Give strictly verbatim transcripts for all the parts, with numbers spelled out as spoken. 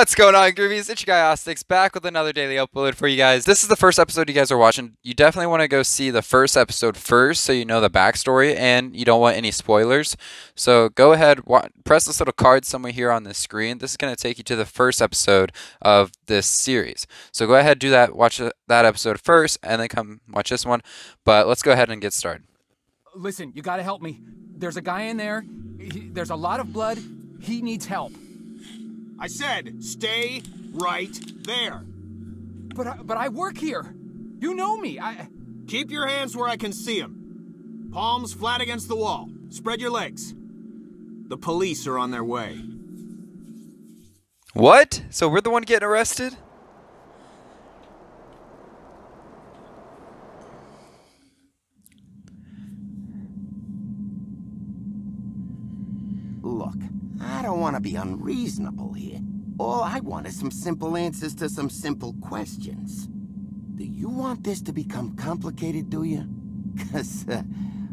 What's going on, Groovies? It's your guy Ostix back with another daily upload for you guys. This is the first episode you guys are watching. You definitely want to go see the first episode first so you know the backstory and you don't want any spoilers. So go ahead, press this little card somewhere here on the screen. This is going to take you to the first episode of this series. So go ahead, do that, watch that episode first, and then come watch this one. But let's go ahead and get started. Listen, you got to help me. There's a guy in there. He, there's a lot of blood. He needs help. I said, stay right there. But I, but I work here. You know me. I keep your hands where I can see them. Palms flat against the wall. Spread your legs. The police are on their way. What? So we're the one getting arrested? Look. I don't want to be unreasonable here. All I want is some simple answers to some simple questions. Do you want this to become complicated, do you? Because, uh,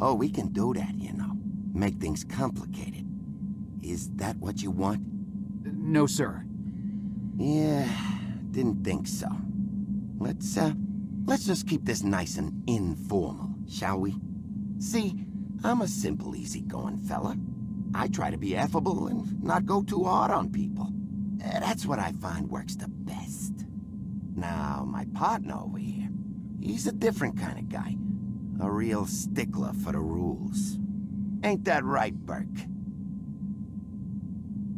oh, we can do that, you know. Make things complicated. Is that what you want? No, sir. Yeah, didn't think so. Let's, uh, let's just keep this nice and informal, shall we? See, I'm a simple, easygoing fella. I try to be affable and not go too hard on people. Uh, that's what I find works the best. Now, my partner over here, he's a different kind of guy. A real stickler for the rules. Ain't that right, Burke?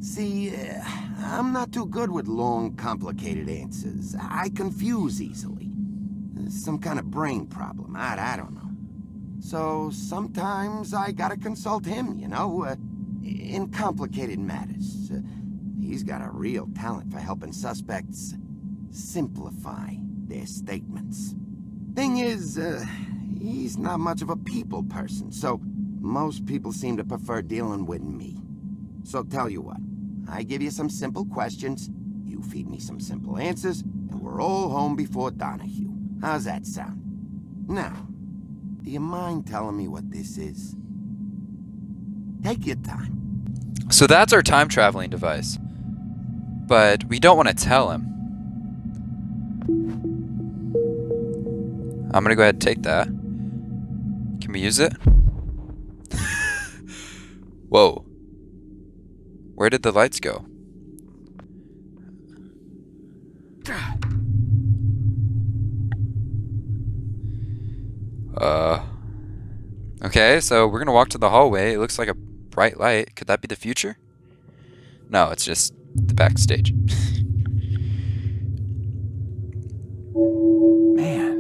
See, uh, I'm not too good with long, complicated answers. I confuse easily. Some kind of brain problem. I, I don't know. So sometimes I gotta consult him, you know? Uh, In complicated matters. Uh, he's got a real talent for helping suspects simplify their statements. Thing is, uh, he's not much of a people person, so most people seem to prefer dealing with me. So tell you what, I give you some simple questions, you feed me some simple answers, and we're all home before Donahue. How's that sound? Now, do you mind telling me what this is? Take your time. So that's our time traveling device, but we don't want to tell him. I'm gonna go ahead and take that. Can we use it? Whoa. Where did the lights go? Uh. Okay, so we're gonna walk to the hallway. It looks like a bright light. Could that be the future? No, it's just the backstage. Man.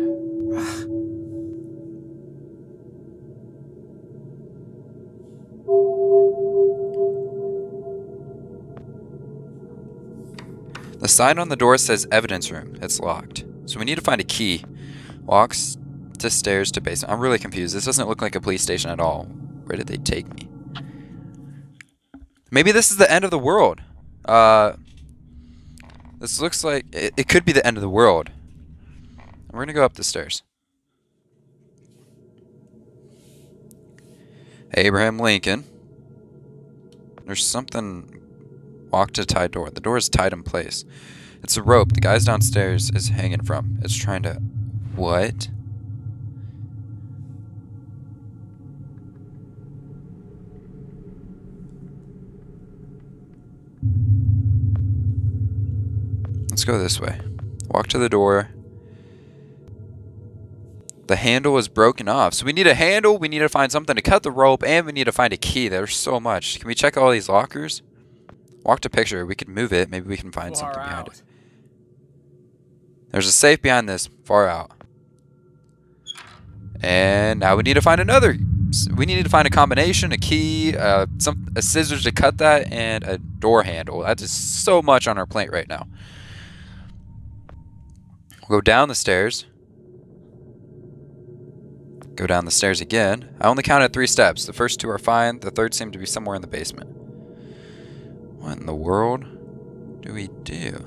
The sign on the door says evidence room. It's locked. So we need to find a key. Walks to stairs to basement. I'm really confused. This doesn't look like a police station at all. Where did they take me? Maybe this is the end of the world. Uh, this looks like it, it could be the end of the world. We're gonna go up the stairs. Abraham Lincoln. There's something. Walk to tie door. The door is tied in place. It's a rope. The guy's downstairs is hanging from. It's trying to. What? Let's go this way. Walk to the door. The handle is broken off. So we need a handle, we need to find something to cut the rope, and we need to find a key. There's so much. Can we check all these lockers? Walk to picture. We could move it. Maybe we can find far something out. Behind it. There's a safe behind this. Far out. And now we need to find another. We need to find a combination, a key, uh, some, a scissors to cut that, and a door handle. That is so much on our plate right now. Go down the stairs. Go down the stairs again. I only counted three steps. The first two are fine. The third seemed to be somewhere in the basement. What in the world do we do?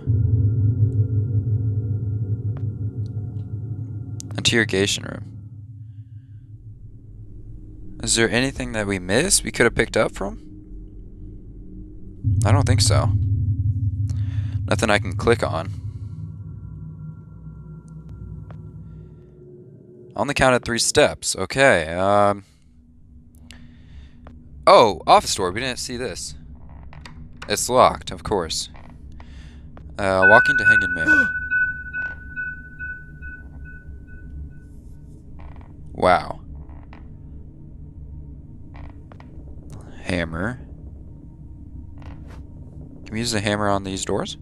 Interrogation room. Is there anything that we missed we could have picked up from? I don't think so. Nothing I can click on. I only counted three steps. Okay. Um. Oh, office door. We didn't see this. It's locked, of course. Uh, walking to hanged man. Wow. Hammer. Can we use the hammer on these doors?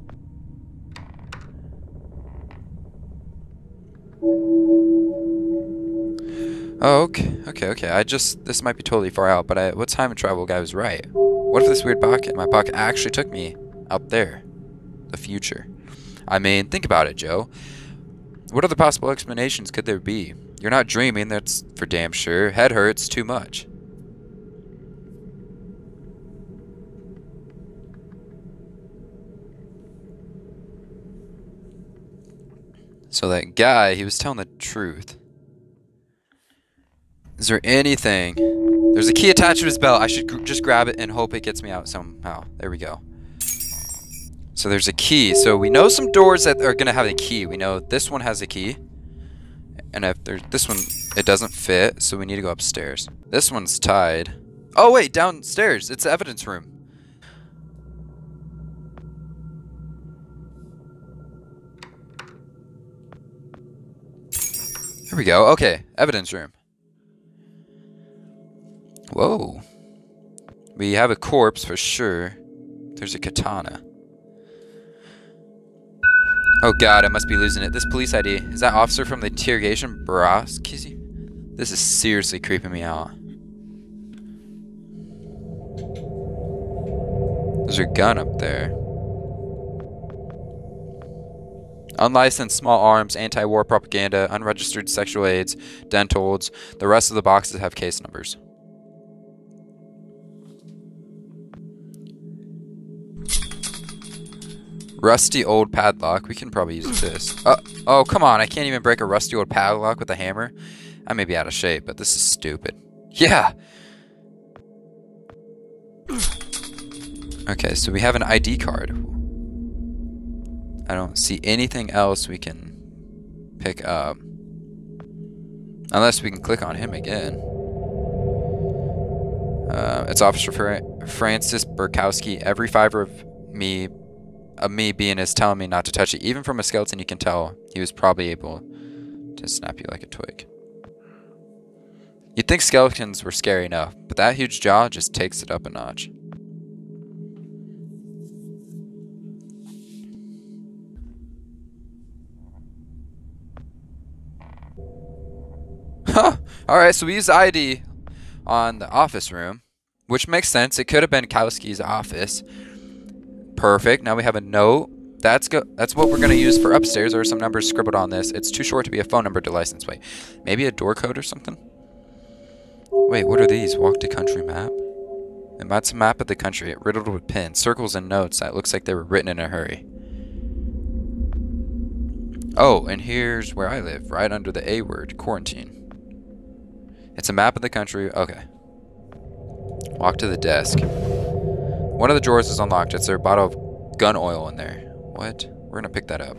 Oh, okay, okay, okay. I just, this might be totally far out, but I, what time travel guy was right? What if this weird pocket, my pocket actually took me out there? The future. I mean, think about it, Joe. What other possible explanations could there be? You're not dreaming, that's for damn sure. Head hurts too much. So that guy, he was telling the truth. Is there anything? There's a key attached to his belt. I should gr just grab it and hope it gets me out somehow. There we go. So there's a key. So we know some doors that are going to have a key. We know this one has a key. And if there's this one, it doesn't fit. So we need to go upstairs. This one's tied. Oh, wait, downstairs. It's the evidence room. Here we go. Okay, evidence room. Whoa. We have a corpse for sure. There's a katana. Oh god, I must be losing it. This police I D. Is that officer from the interrogation? Berkowski? This is seriously creeping me out. There's a gun up there. Unlicensed small arms, anti-war propaganda, unregistered sexual aids, dental aids. The rest of the boxes have case numbers. Rusty old padlock. We can probably use this. Uh, oh, come on. I can't even break a rusty old padlock with a hammer. I may be out of shape, but this is stupid. Yeah. Okay, so we have an I D card. I don't see anything else we can pick up. Unless we can click on him again. Uh, it's Officer Fra- Francis Berkowski. Every fiber of me... of me being is telling me not to touch it. Even from a skeleton, you can tell he was probably able to snap you like a twig. You'd think skeletons were scary enough, but that huge jaw just takes it up a notch. Huh! Alright, so we use I D on the office room, which makes sense. It could have been Kowski's office. Perfect. Now we have a note. That's go that's what we're going to use for upstairs. There are some numbers scribbled on this. It's too short to be a phone number to license. Wait, maybe a door code or something? Wait, what are these? Walk to country map? And that's a map of the country. It riddled with pins, circles, and notes that looks like they were written in a hurry. Oh, and here's where I live, right under the A word, quarantine. It's a map of the country. Okay. Walk to the desk. One of the drawers is unlocked. It's their bottle of gun oil in there. What? We're gonna pick that up.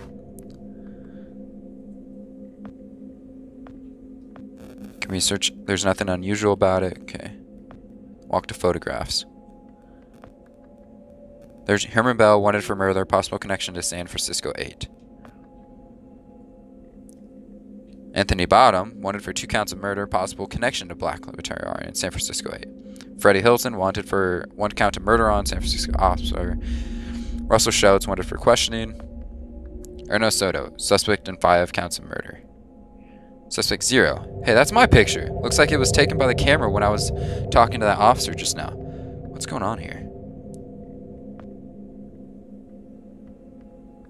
Can we search? There's nothing unusual about it. Okay. Walk to photographs. There's Herman Bell, wanted for murder, possible connection to San Francisco eight. Anthony Bottom, wanted for two counts of murder, possible connection to Black Liberation Army in San Francisco eight. Freddie Hilton, wanted for one count of murder on San Francisco officer. Russell Schultz, wanted for questioning. Erno Soto, suspect in five counts of murder. Suspect zero. Hey, that's my picture. Looks like it was taken by the camera when I was talking to that officer just now. What's going on here?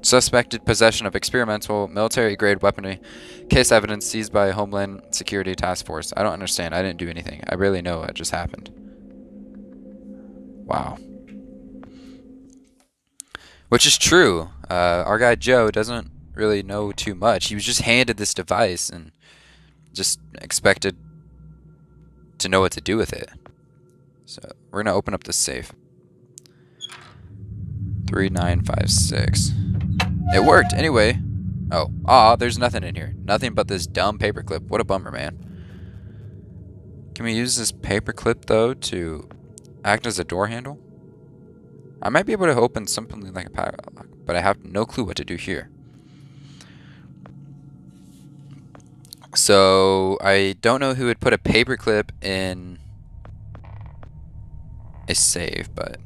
Suspected possession of experimental military-grade weaponry. Case evidence seized by Homeland Security Task Force. I don't understand. I didn't do anything. I really know what just happened. Wow. Which is true. Uh, our guy Joe doesn't really know too much. He was just handed this device and just expected to know what to do with it. So we're going to open up the safe. three nine five six. It worked, anyway. Oh, aw, there's nothing in here. Nothing but this dumb paperclip. What a bummer, man. Can we use this paperclip, though, to act as a door handle? I might be able to open something like a padlock, but I have no clue what to do here. So, I don't know who would put a paperclip in a save, but...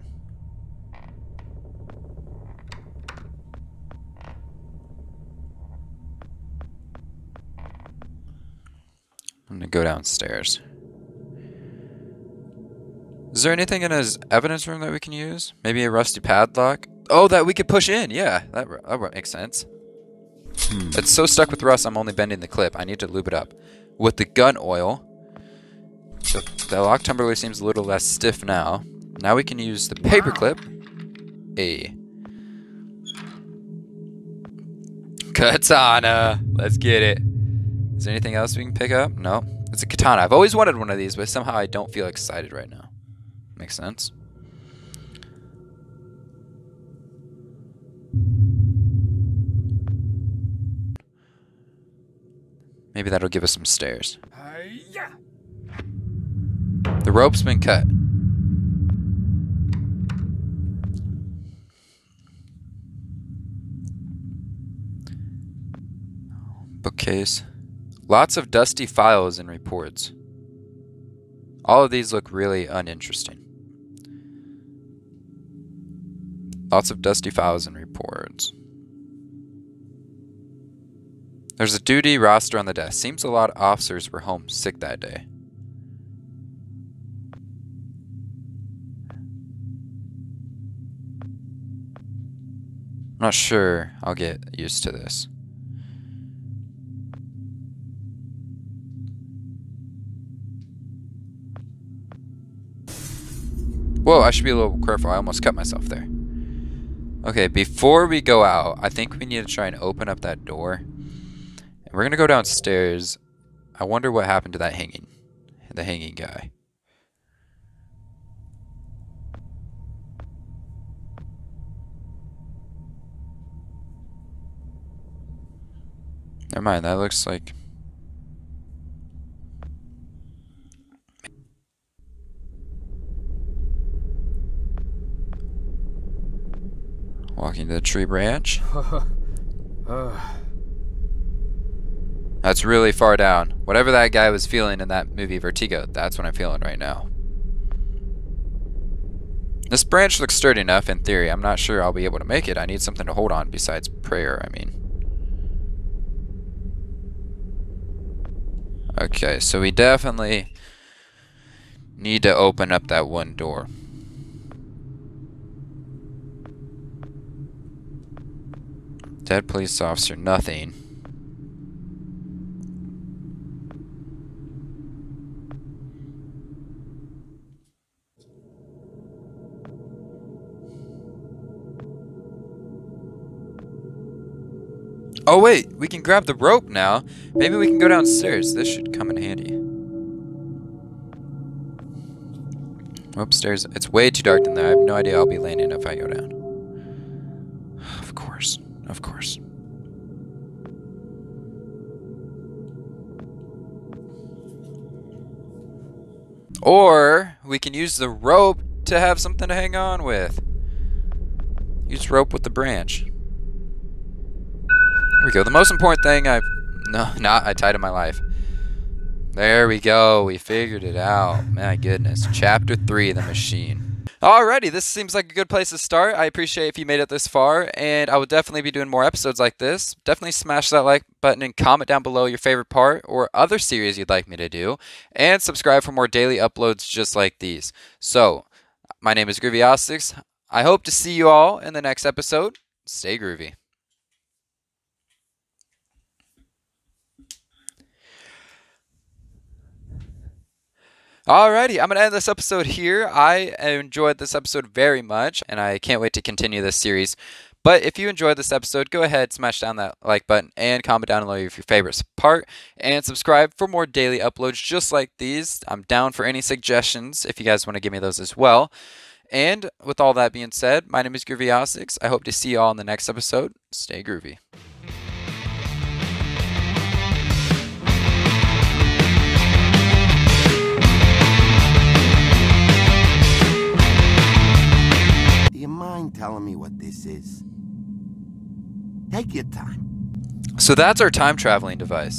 I'm gonna go downstairs. Is there anything in his evidence room that we can use? Maybe a rusty padlock? Oh, that we could push in! Yeah, that, that makes sense. Hmm. It's so stuck with rust, I'm only bending the clip. I need to lube it up. With the gun oil, the, the lock tumbler seems a little less stiff now. Now we can use the paper clip. A. Katana! Let's get it. Is there anything else we can pick up? No. It's a katana. I've always wanted one of these, but somehow I don't feel excited right now. Makes sense. Maybe that'll give us some stairs. Hi-ya! The rope's been cut. Bookcase. Lots of dusty files and reports. All of these look really uninteresting. Lots of dusty files and reports. There's a duty roster on the desk. Seems a lot of officers were home sick that day. I'm not sure I'll get used to this. Whoa, I should be a little careful. I almost cut myself there. Okay, before we go out, I think we need to try and open up that door. And we're going to go downstairs. I wonder what happened to that hanging. The hanging guy. Never mind, that looks like... Walking to the tree branch. That's really far down. Whatever that guy was feeling in that movie Vertigo, that's what I'm feeling right now. This branch looks sturdy enough in theory. I'm not sure I'll be able to make it. I need something to hold on besides prayer, I mean. Okay, so we definitely need to open up that one door. Dead police officer, nothing. Oh wait, we can grab the rope now. Maybe we can go downstairs. This should come in handy. Upstairs, it's way too dark in there. I have no idea I'll be landing if I go down. Of course. Of course. Or we can use the rope to have something to hang on with. Use rope with the branch. Here we go. The most important thing I've... No, not I tied in my life. There we go. We figured it out. My goodness. Chapter three, the machine. Alrighty, this seems like a good place to start. I appreciate if you made it this far, and I will definitely be doing more episodes like this. Definitely smash that like button and comment down below your favorite part or other series you'd like me to do, and subscribe for more daily uploads just like these. So, my name is Groovy Ostix. I hope to see you all in the next episode. Stay groovy. Alrighty, I'm going to end this episode here. I enjoyed this episode very much, and I can't wait to continue this series. But if you enjoyed this episode, go ahead, smash down that like button, and comment down below if your favorite part, and subscribe for more daily uploads just like these. I'm down for any suggestions if you guys want to give me those as well. And with all that being said, my name is Groovy Ostix. I hope to see you all in the next episode. Stay groovy. Do you mind telling me what this is? Take your time. So that's our time traveling device.